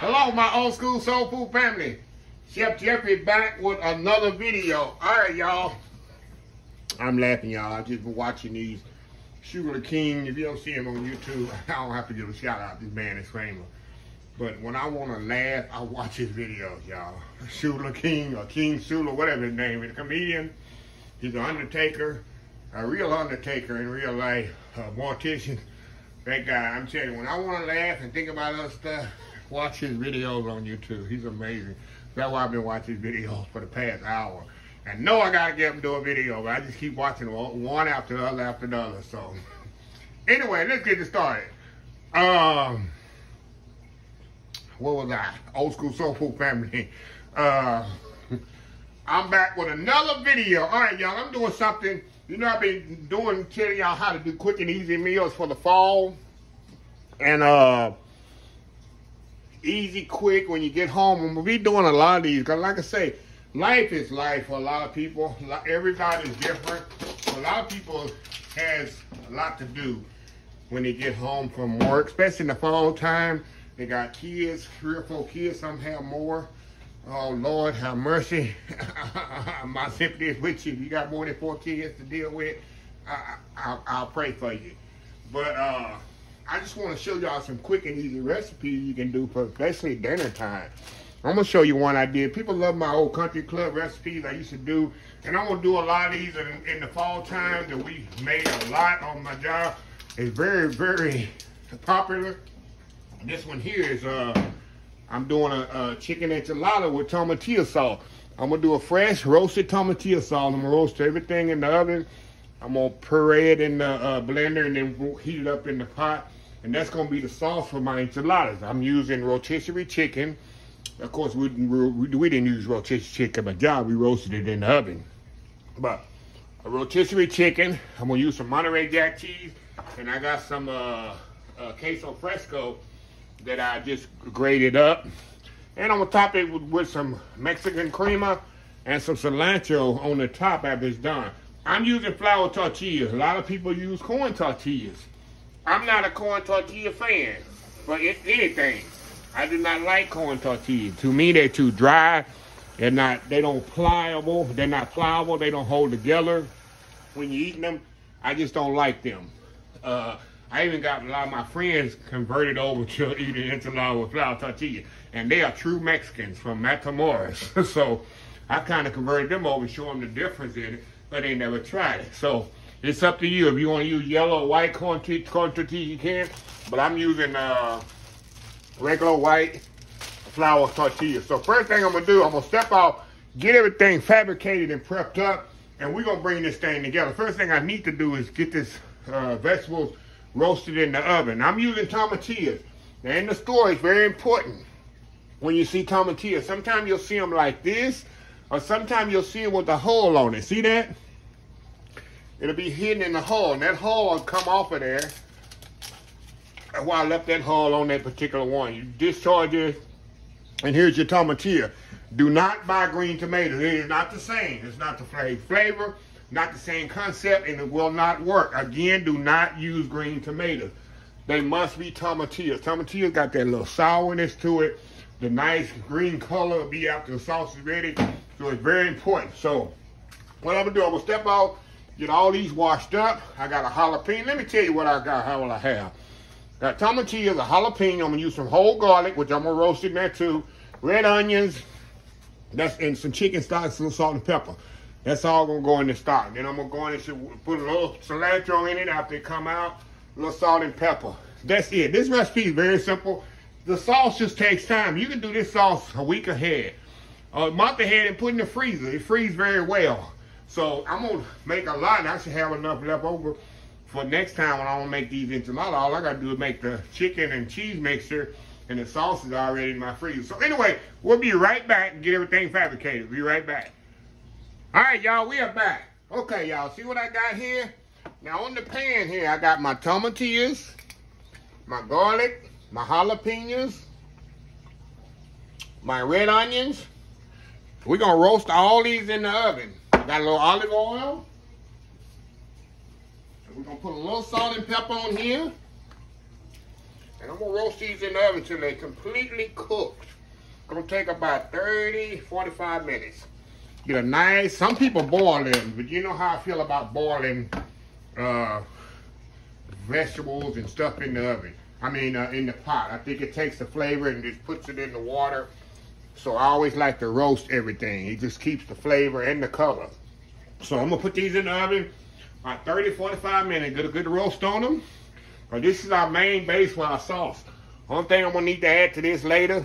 Hello, my Old School Soul Food family. Chef Jeffrey back with another video. All right, y'all. I'm laughing, y'all. I've just been watching these Shuler King. If you don't see him on YouTube, I don't have to give a shout out. This man is famous. But when I want to laugh, I watch his videos, y'all. Shuler King or King Shuler, whatever his name is. A comedian. He's an undertaker. A real undertaker in real life. A mortician. That guy, I'm telling you, when I want to laugh and think about other stuff, watch his videos on YouTube. He's amazing. That's why I've been watching his videos for the past hour. I know I gotta get him to do a video, but I just keep watching them one after the other after the other. So anyway, let's get this started. What was I? Old School Soul Food family. I'm back with another video. All right, y'all, I'm doing something. You know, I've been telling y'all how to do quick and easy meals for the fall. And easy, quick, when you get home. And we'll be doing a lot of these, because like I say, life is life for a lot of people. Everybody's different. A lot of people has a lot to do when they get home from work, especially in the fall time. They got kids, 3 or 4 kids, some have more. Oh, Lord, have mercy. My sympathy is with you. If you got more than 4 kids to deal with, I'll pray for you. But I just want to show y'all some quick and easy recipes you can do for especially dinner time. I'm going to show you one I did. People love my old country club recipes I used to do. And I'm going to do a lot of these in the fall time that we made a lot on my job. It's very, very popular. This one here is, I'm doing a chicken enchilada with tomatillo sauce. I'm going to do a fresh roasted tomatillo sauce. I'm going to roast everything in the oven. I'm going to puree it in the blender and then heat it up in the pot. And that's going to be the sauce for my enchiladas. I'm using rotisserie chicken. Of course, we didn't use rotisserie chicken at my job. We roasted it in the oven. But a rotisserie chicken, I'm going to use some Monterey Jack cheese. And I got some Queso Fresco that I just grated up. And I'm going to top it with some Mexican Crema and some cilantro on the top after it's done. I'm using flour tortillas. A lot of people use corn tortillas. I'm not a corn tortilla fan, but it's anything. I do not like corn tortillas. To me, they're too dry. They're not, they don't pliable. They're not pliable. They don't hold together when you're eating them. I just don't like them. I even got a lot of my friends converted over to eating enchilada with flour tortillas, and they are true Mexicans from Matamoros. So I kind of converted them over, show them the difference in it, but they never tried it. So it's up to you. If you want to use yellow or white corn tortilla, you can, but I'm using regular white flour tortilla. So first thing I'm going to do, I'm going to step out, get everything fabricated and prepped up, and we're going to bring this thing together. First thing I need to do is get this vegetables roasted in the oven. I'm using tomatillos. Now in the store, it's very important when you see tomatillos. Sometimes you'll see them like this, or sometimes you'll see it with a hole on it. See that? It'll be hidden in the hole, and that hole will come off of there. That's why I left that hole on that particular one. You discharge it, and here's your tomatillo. Do not buy green tomatoes. It is not the same. It's not the flavor, not the same concept, and it will not work. Again, do not use green tomatoes. They must be tomatillos. Tomatillos got that little sourness to it. The nice green color will be after the sauce is ready. So it's very important. So what I'm going to do, I'm going to step out, get all these washed up. I got a jalapeno. Let me tell you what I got, how will I have. Got tomatillos, a jalapeno. I'm going to use some whole garlic, which I'm going to roast in there too. Red onions, and some chicken stock, some salt and pepper. That's all going to go in the stock. Then I'm going to go in and put a little cilantro in it after it come out. A little salt and pepper. That's it. This recipe is very simple. The sauce just takes time. You can do this sauce a week ahead, a month ahead, and put in the freezer. It freezes very well. So I'm going to make a lot, and I should have enough left over for next time when I want to make these enchiladas. All I got to do is make the chicken and cheese mixture, and the sauce is already in my freezer. So anyway, we'll be right back and get everything fabricated. Be right back. All right, y'all, we are back. Okay, y'all, see what I got here? Now, on the pan here, I got my tomatillos, my garlic, my jalapenos, my red onions. We're going to roast all these in the oven. I got a little olive oil. And we're going to put a little salt and pepper on here. And I'm gonna roast these in the oven until they're completely cooked. Gonna take about 30, 45 minutes. Get a nice, some people boil them, but you know how I feel about boiling vegetables and stuff in the oven. I mean, in the pot. I think it takes the flavor and just puts it in the water. So I always like to roast everything. It just keeps the flavor and the color. So I'm gonna put these in the oven about 30, 45 minutes, get a good roast on them. Now, this is our main base for our sauce. One thing I'm gonna need to add to this later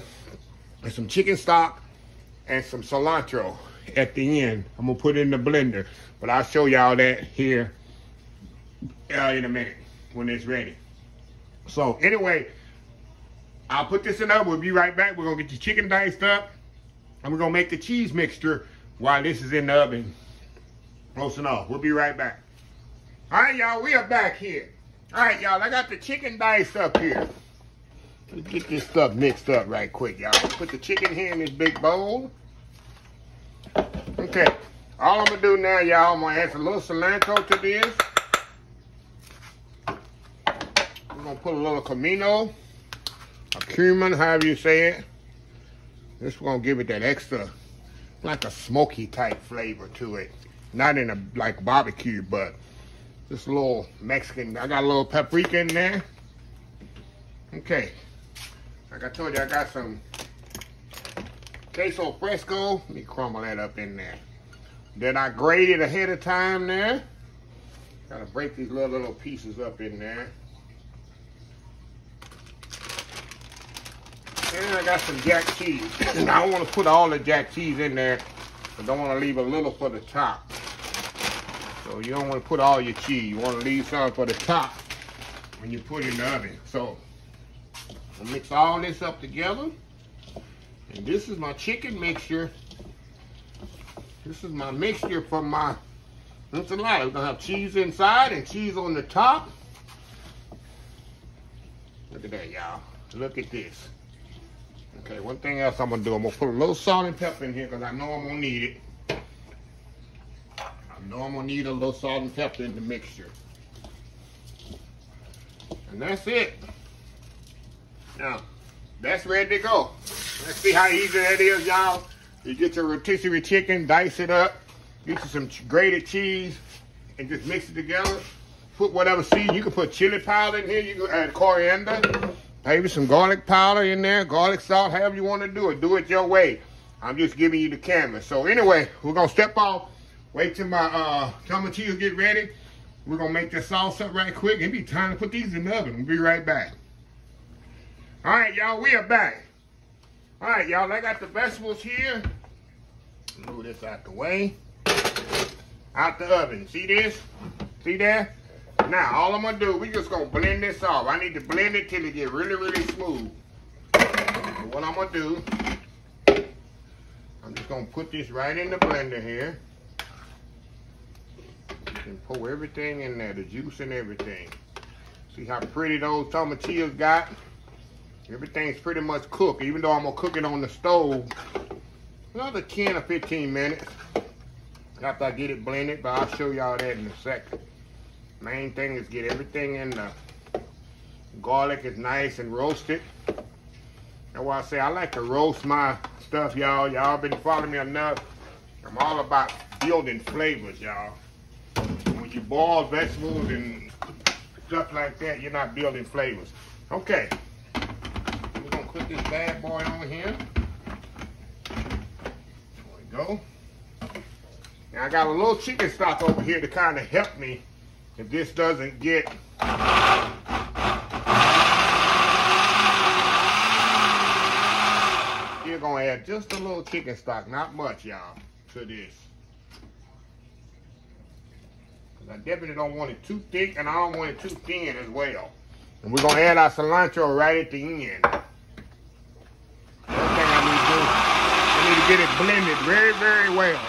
is some chicken stock and some cilantro at the end. I'm gonna put it in the blender, but I'll show y'all that here in a minute when it's ready. So anyway, I'll put this in the oven. We'll be right back. We're gonna get the chicken diced up and we're gonna make the cheese mixture while this is in the oven roasting off. We'll be right back. All right, y'all, we are back here. All right, y'all, I got the chicken diced up here. Let's get this stuff mixed up right quick, y'all. Put the chicken here in this big bowl. Okay, all I'm gonna do now, y'all, I'm gonna add a little cilantro to this. We're gonna put a little comino, a cumin, however you say it. This we're gonna give it that extra, like a smoky type flavor to it. Not in a, like, barbecue, but just a little Mexican. I got a little paprika in there. Okay, like I told you, I got some Queso Fresco. Let me crumble that up in there. Then I grated ahead of time there. Gotta break these little pieces up in there. And I got some jack cheese. And I don't want to put all the jack cheese in there. I don't want to leave a little for the top. So you don't want to put all your cheese. You want to leave some for the top when you put it in the oven. So I'll mix all this up together. And this is my chicken mixture. This is my mixture for my enchilada. We're gonna have cheese inside and cheese on the top. Look at that, y'all. Look at this. Okay, one thing else I'm gonna do, I'm gonna put a little salt and pepper in here because I know I'm gonna need it. I know I'm gonna need a little salt and pepper in the mixture. And that's it. Now, that's ready to go. Let's see how easy that is, y'all. You get your rotisserie chicken, dice it up, get you some grated cheese, and just mix it together. Put whatever season. You can put chili powder in here. You can add coriander, maybe some garlic powder in there, garlic salt, however you want to do it. Do it your way. I'm just giving you the camera. So anyway, we're going to step off. Wait till my tomatillo get ready. We're going to make this sauce up right quick. It'll be time to put these in the oven. We'll be right back. All right, y'all, we are back. All right, y'all, I got the vegetables here. Move this out the way. Out the oven. See this? See that? Now, all I'm going to do, we just going to blend this off. I need to blend it till it get really, really smooth. So what I'm going to do, I'm just going to put this right in the blender here. And pour everything in there, the juice and everything. See how pretty those tomatillos got? Everything's pretty much cooked, even though I'm gonna cook it on the stove another 10 or 15 minutes after I get it blended, but I'll show y'all that in a second. Main thing is get everything in the garlic is nice and roasted. That's why I say I like to roast my stuff, y'all. Y'all been following me enough. I'm all about building flavors, y'all. When you boil vegetables and stuff like that, you're not building flavors. Okay. Put this bad boy on here. There we go. Now I got a little chicken stock over here to kind of help me if this doesn't get. You're gonna add just a little chicken stock, not much, y'all, to this. I definitely don't want it too thick and I don't want it too thin as well. And we're gonna add our cilantro right at the end. Get it blended very, very well.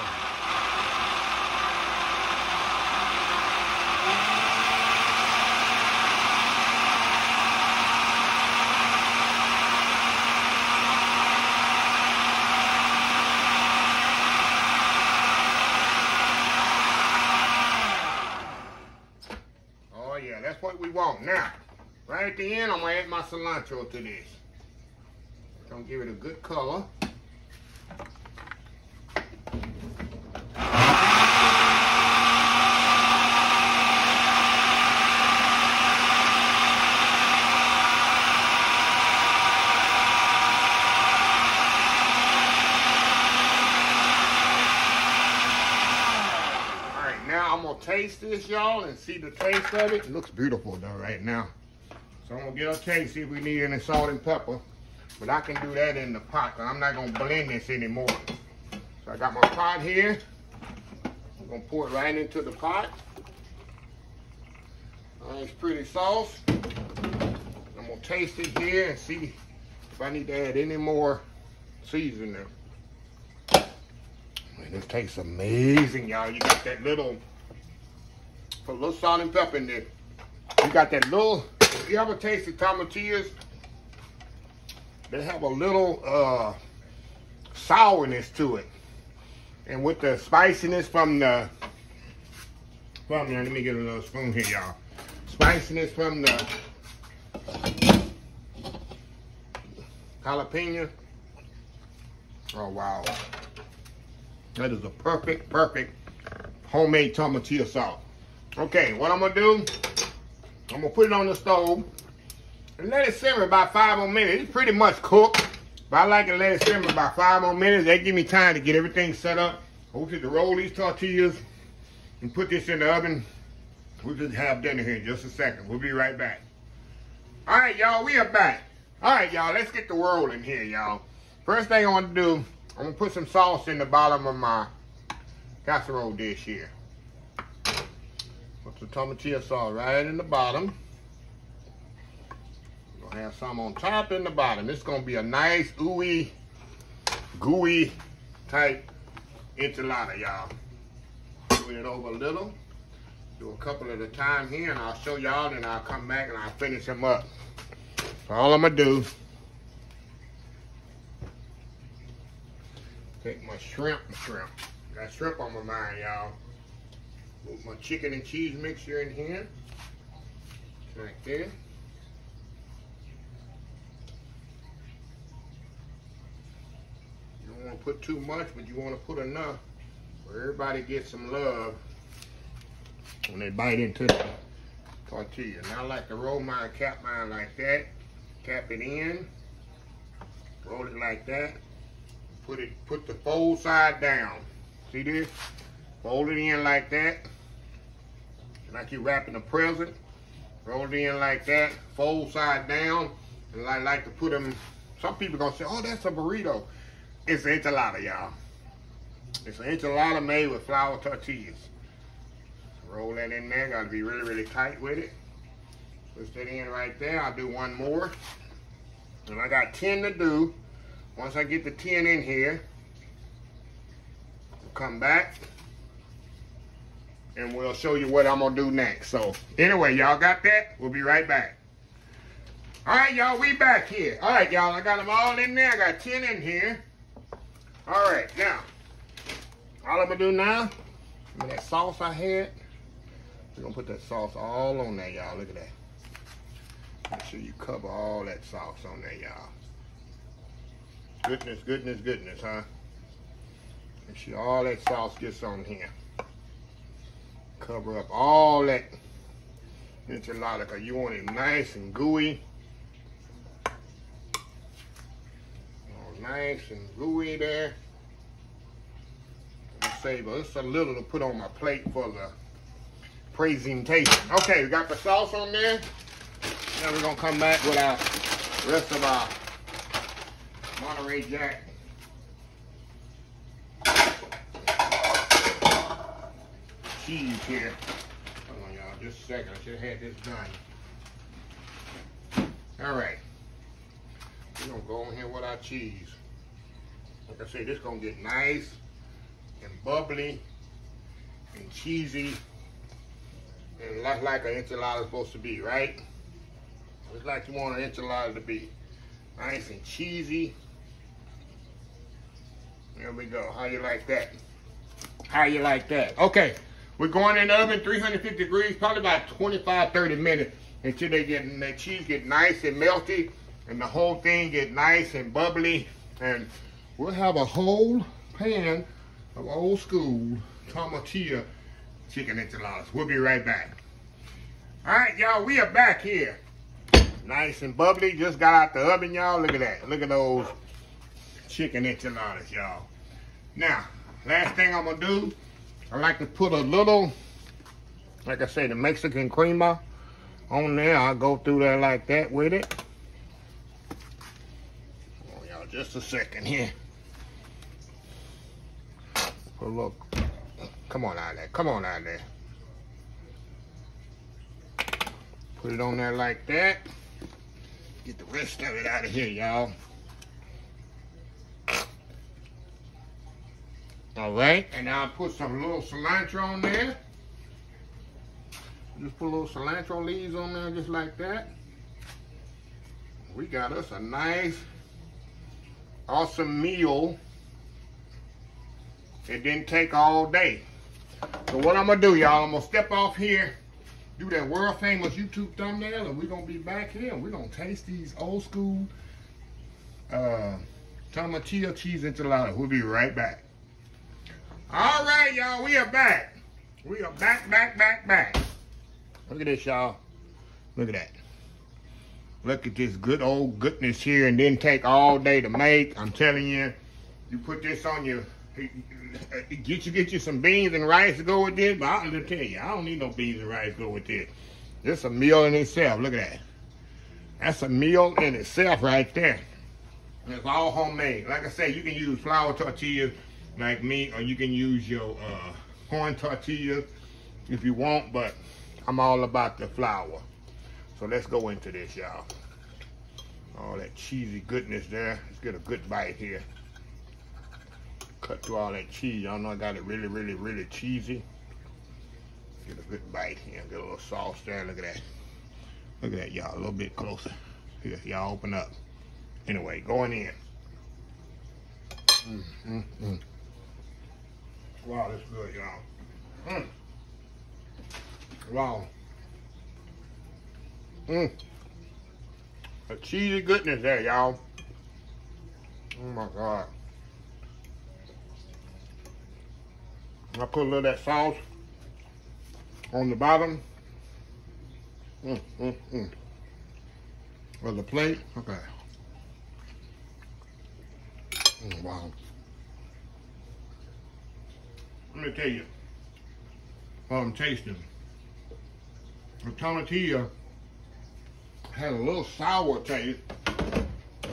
Oh yeah, that's what we want. Now, Right at the end, I'm gonna add my cilantro to this. Gonna give it a good color. Taste this, y'all, and see the taste of it. It looks beautiful though right now. So I'm gonna get a taste, see if we need any salt and pepper. But I can do that in the pot. I'm not gonna blend this anymore. So I got my pot here. I'm gonna pour it right into the pot. It's pretty sauce. I'm gonna taste it here and see if I need to add any more seasoning. Man, this tastes amazing, y'all. You got that little. Put a little salt and pepper in there. You got that little, if you ever tasted tomatillos, they have a little sourness to it. And with the spiciness from the let me get a little spoon here, y'all. Spiciness from the jalapeño. Oh, wow. That is a perfect, perfect homemade tomatillo sauce. Okay, what I'm gonna do, I'm gonna put it on the stove and let it simmer about 5 more minutes. It's pretty much cooked, but I like to let it simmer about 5 more minutes. That give me time to get everything set up. We'll just roll these tortillas and put this in the oven. We'll just have dinner here in just a second. We'll be right back. All right, y'all, we are back. All right, y'all, let's get the world in here, y'all. First thing I want to do, I'm gonna put some sauce in the bottom of my casserole dish here. Put the tomatillo sauce right in the bottom. We're gonna have some on top and the bottom. It's gonna be a nice, ooey, gooey type enchilada, y'all. Put it over a little. Do a couple at a time here, and I'll show y'all, and I'll come back and I'll finish them up. So all I'm gonna do, take my shrimp. Got shrimp on my mind, y'all. Put my chicken and cheese mixture in here, like this. You don't want to put too much, but you want to put enough where everybody gets some love when they bite into the tortilla. And I like to roll mine, cap mine like that, cap it in, roll it like that, put the fold side down. See this? Fold it in like that. Like you're wrapping a present, roll it in like that, fold side down, and I like to put them, some people gonna say, oh, that's a burrito. It's an enchilada, y'all. It's an enchilada made with flour tortillas. Roll that in there, gotta be really, really tight with it. Put that in right there, I'll do one more. And I got 10 to do. Once I get the 10 in here, I'll come back. And we'll show you what I'm gonna do next. So anyway, y'all got that? We'll be right back. All right, y'all, we back here. All right, y'all, I got them all in there. I got 10 in here. All right, now, all I'm gonna do now, remember that sauce I had? We're gonna put that sauce all on there, y'all. Look at that. Make sure you cover all that sauce on there, y'all. Goodness, goodness, goodness, huh? Make sure all that sauce gets on here. Cover up all that enchilada, because you want it nice and gooey. All nice and gooey there. Save us a little to put on my plate for the presentation. Okay, we got the sauce on there. Now we're gonna come back with our rest of our Monterey Jack. Cheese here. Hold on, y'all, just a second. I should have had this done. All right. We're going to go in here with our cheese. Like I said, this is going to get nice and bubbly and cheesy and like an enchilada is supposed to be, right? Just like you want an enchilada to be. Nice and cheesy. There we go. How you like that? How you like that? Okay. We're going in the oven, 350 degrees, probably about 25, 30 minutes. until they get, the cheese get nice and melty and the whole thing get nice and bubbly. And we'll have a whole pan of old school tomatillo chicken enchiladas. We'll be right back. All right, y'all, we are back here. Nice and bubbly, just got out the oven, y'all. Look at that, look at those chicken enchiladas, y'all. Now, last thing I'm gonna do, I like to put a little, like I say, the Mexican crema on there. I'll go through there like that with it. Oh, y'all, just a second here. Put a little, come on out of there, come on out of there. Put it on there like that. Get the rest of it out of here, y'all. All right, and I'll put some little cilantro on there. Just put a little cilantro leaves on there, just like that. We got us a nice, awesome meal. It didn't take all day. So what I'm gonna do, y'all, I'm gonna step off here, do that world famous YouTube thumbnail, and we're gonna be back here and we're gonna taste these old school tomatillo cheese enchiladas. We'll be right back. All right, y'all, we are back. We are back. Look at this, y'all. Look at that. Look at this good old goodness here, and didn't take all day to make. I'm telling you, you put this on your, get you some beans and rice to go with this, but I'm gonna tell you, I don't need no beans and rice to go with this. It's a meal in itself, look at that. That's a meal in itself right there. And it's all homemade. Like I say, you can use flour tortillas like me, or you can use your corn tortillas if you want, but I'm all about the flour. So let's go into this, y'all. All that cheesy goodness there. Let's get a good bite here. Cut through all that cheese. Y'all know I got it really, really, really cheesy. Get a good bite here. Get a little sauce there. Look at that. Look at that, y'all. A little bit closer. Here, y'all, open up. Anyway, going in. Wow, that's good, y'all. Wow. A cheesy goodness there, y'all. Oh my God. I put a little of that sauce on the bottom. Or the plate. Okay. Wow. Let me tell you while I'm tasting. The tomatillo has a little sour taste,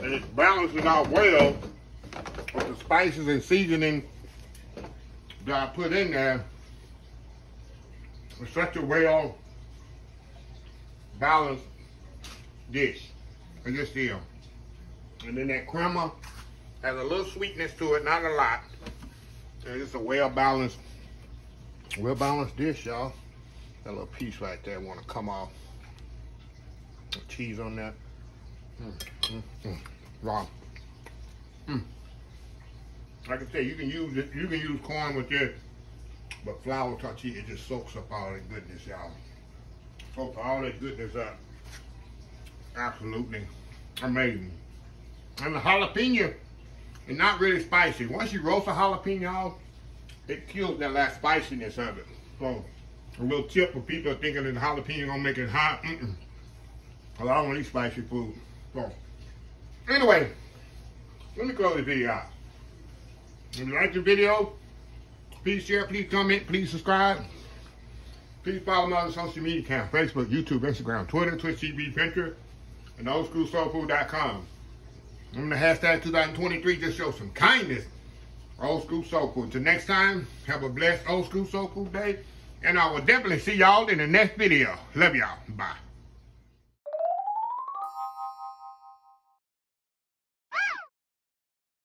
and it's balancing out well with the spices and seasoning that I put in there. It's such a well balanced dish. I just feel. And then that crema has a little sweetness to it, not a lot. It's a well balanced dish, y'all. That little piece right there want to come off. The cheese on that. Wow. Like I said, you can use it, you can use corn with this, but flour tortilla, it just soaks up all that goodness, y'all. Soaks all that goodness up. Absolutely amazing. And the jalapeno is not really spicy. Once you roast a jalapeno, it kills that last spiciness of it. So a little tip for people thinking that the jalapeno gonna make it hot. Cause I don't eat spicy food. So anyway, let me close this video out. If you like the video, please share, please comment, please subscribe. Please follow my other social media accounts: Facebook, YouTube, Instagram, Twitter, Twitch TV, Pinterest, and oldschoolsoulfood.com. I'm the hashtag 2023. Just show some kindness. Old School Soul Food. Till next time, have a blessed Old School Soul Food day. And I will definitely see y'all in the next video. Love y'all. Bye.